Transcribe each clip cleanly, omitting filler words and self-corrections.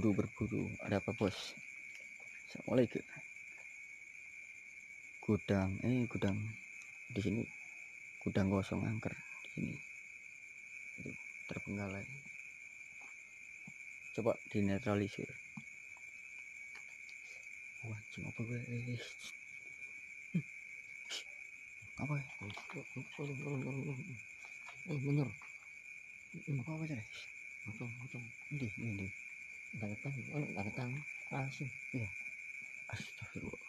berburu. Ada apa bos? Assalamualaikum. Gudang di sini, gudang kosong angker di sini. Itu terbengkalai. Coba dinetralisir. Wah, cuma apa gue? Apa ya? Bener. Apa aja deh? Potong. Ini. Enggak ketang. Asin. Iya. Astagfirullah.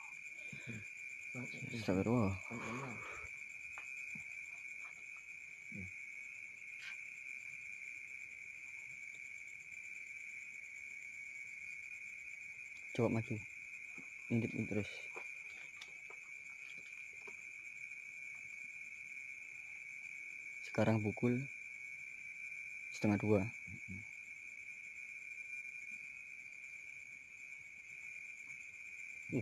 Coba maju. Ngintip terus. Sekarang pukul 1:30. Nah, ini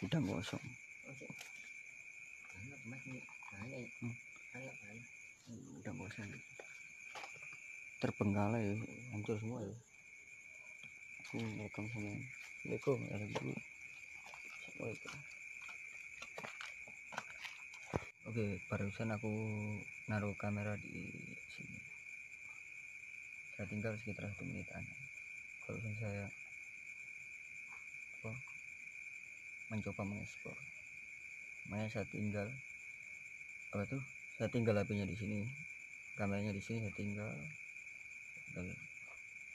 gudang kosong. Gudang kosong. Terbengkalai, hancur semua ya. Assalamualaikum. Oke, barusan aku naruh kamera di sini. Saya tinggal sekitar 1 menitan. Barusan saya mencoba mengeksplor. Makanya saya tinggal HP-nya di sini. Kameranya di sini saya tinggal. Dan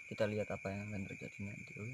kita lihat apa yang akan terjadi nanti.